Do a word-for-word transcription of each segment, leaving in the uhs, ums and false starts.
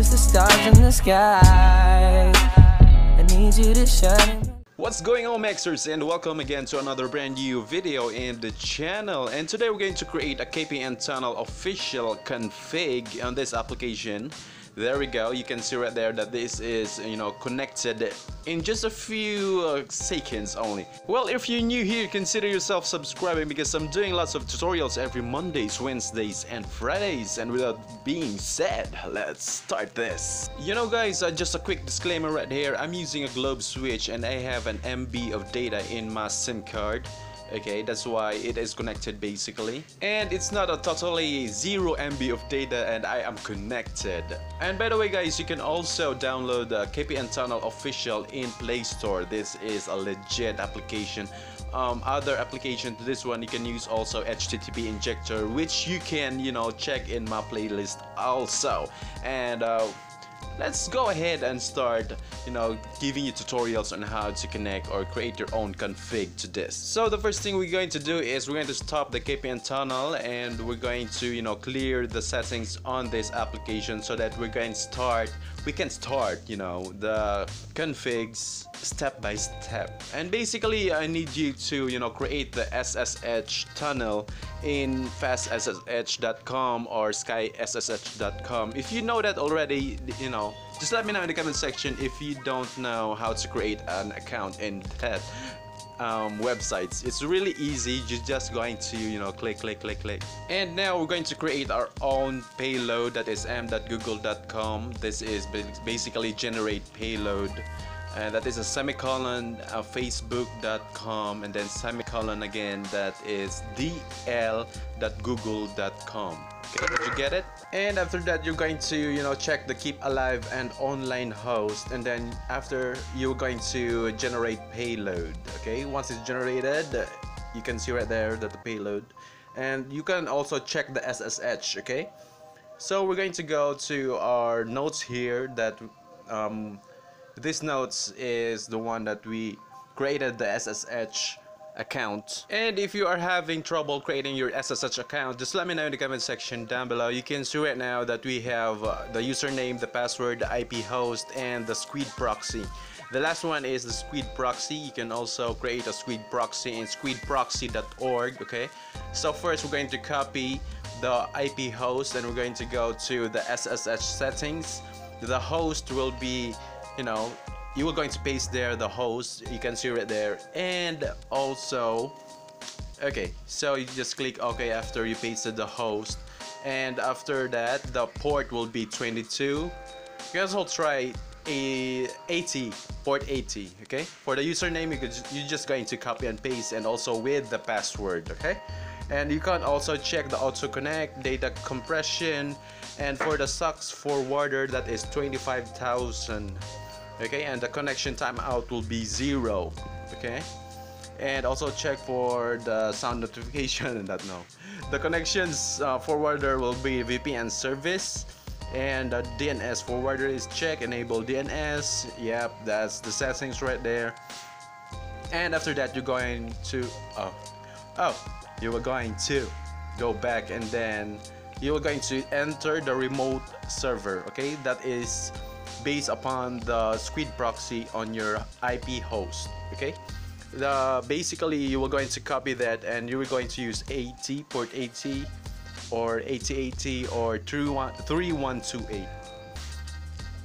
notice the stars in the sky. I need you to shine. What's going on, Maxers, and welcome again to another brand new video in the channel. And today we're going to create a K P N Tunnel official config on this application. There we go, you can see right there that this is, you know, connected in just a few uh, seconds only. Well, if you're new here, consider yourself subscribing, because I'm doing lots of tutorials every Mondays, Wednesdays and Fridays. And without being said, let's start this. You know guys, uh, just a quick disclaimer right here. I'm using a Globe switch and I have an M B of data in my SIM card. Okay, that's why it is connected basically. And it's not a totally zero M B of data, and I am connected. And by the way guys, you can also download the K P N Tunnel official in Play Store. This is a legit application. Um, other application to this one, you can use also H T T P injector, which you can, you know, check in my playlist also. And uh, let's go ahead and start, you know, giving you tutorials on how to connect or create your own config to this. So the first thing we're going to do is we're going to stop the K P N Tunnel, and we're going to, you know, clear the settings on this application so that we're going to start, we can start, you know, the configs step by step. And basically I need you to, you know, create the S S H tunnel in fast S S H dot com or sky S S H dot com. If you know that already, you know, just let me know in the comment section if you don't know how to create an account in that um, websites. It's really easy. You're just going to, you know, click, click, click, click. And now we're going to create our own payload, that is m dot google dot com. This is basically generate payload. Uh, that is a semicolon, uh, facebook dot com, and then semicolon again, that is d l dot google dot com. Okay, did you get it? And after that, you're going to, you know, check the keep alive and online host, and then after, you're going to generate payload. Okay, once it's generated, you can see right there that the payload, and you can also check the S S H. Okay, so we're going to go to our notes here. That um, this notes is the one that we created the S S H account. And if you are having trouble creating your S S H account, just let me know in the comment section down below. You can see right now that we have uh, the username, the password, the I P host, and the squid proxy. The last one is the squid proxy. You can also create a squid proxy in squid proxy dot org. Okay, so first we're going to copy the I P host, and we're going to go to the S S H settings. The host will be, you know, you are going to paste there the host, you can see right there, and also, okay, so you just click OK after you pasted the host, and after that the port will be twenty-two. You guys will try a eighty, port eighty. Okay, for the username, you could, you're just going to copy and paste, and also with the password. Okay, and you can also check the auto connect, data compression, and for the S U C S forwarder, that is twenty-five thousand. Okay, and the connection timeout will be zero. Okay, and also check for the sound notification and that no. The connections uh, forwarder will be V P N service, and the D N S forwarder is check enable D N S. Yep, that's the settings right there. And after that, you're going to oh oh you are going to go back, and then you are going to enter the remote server. Okay, that is based upon the squid proxy on your I P host. Okay, the basically you were going to copy that, and you were going to use eighty, port eighty, or eighty eighty, or thirty-one twenty-eight.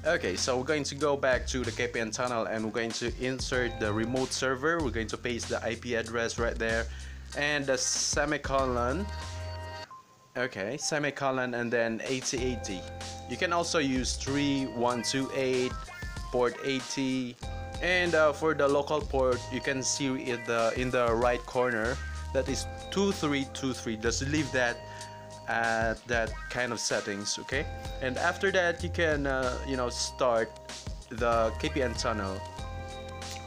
Okay, so we're going to go back to the K P N Tunnel, and we're going to insert the remote server. We're going to paste the I P address right there, and the semicolon. Okay, semicolon, and then eighty eighty. You can also use three one two eight, port eighty, and uh, for the local port, you can see in the in the right corner, that is two three two three. Just leave that at that kind of settings. Okay, and after that, you can uh, you know, start the K P N Tunnel.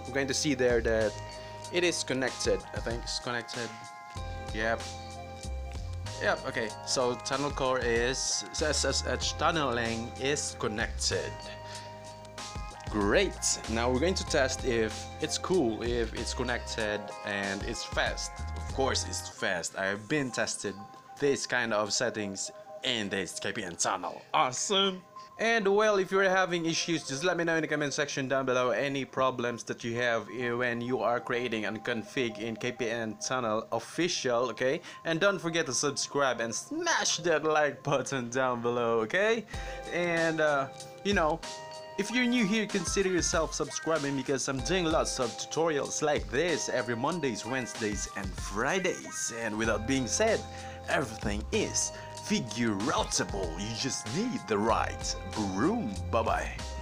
We're going to see there that it is connected. I think it's connected. Yep. Yep, okay, so tunnel core is S S H tunneling is connected. Great, now we're going to test if it's cool, if it's connected, and it's fast. Of course it's fast. I've been tested this kind of settings in this K P N Tunnel. Awesome. And well, if you're having issues, just let me know in the comment section down below any problems that you have when you are creating a config in K P N Tunnel official, okay? And don't forget to subscribe and smash that like button down below, okay? And uh, you know, if you're new here, consider yourself subscribing because I'm doing lots of tutorials like this every Mondays, Wednesdays, and Fridays. And without being said, everything is figure outable. You just need the right broom. Bye bye.